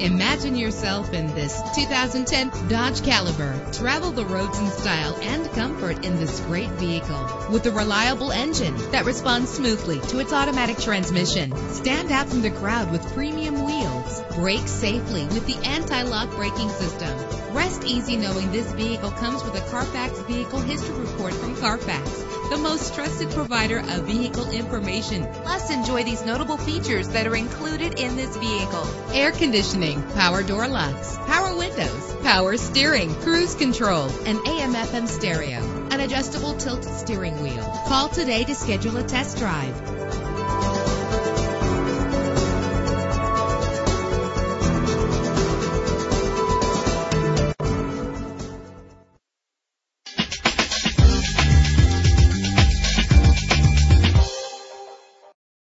Imagine yourself in this 2010 Dodge Caliber. Travel the roads in style and comfort in this great vehicle with a reliable engine that responds smoothly to its automatic transmission. Stand out from the crowd with premium wheels. Brake safely with the anti-lock braking system. Rest easy knowing this vehicle comes with a Carfax Vehicle History Report from Carfax, the most trusted provider of vehicle information. Plus, enjoy these notable features that are included in this vehicle: air conditioning, power door locks, power windows, power steering, cruise control, an AM/FM stereo, an adjustable tilt steering wheel. Call today to schedule a test drive.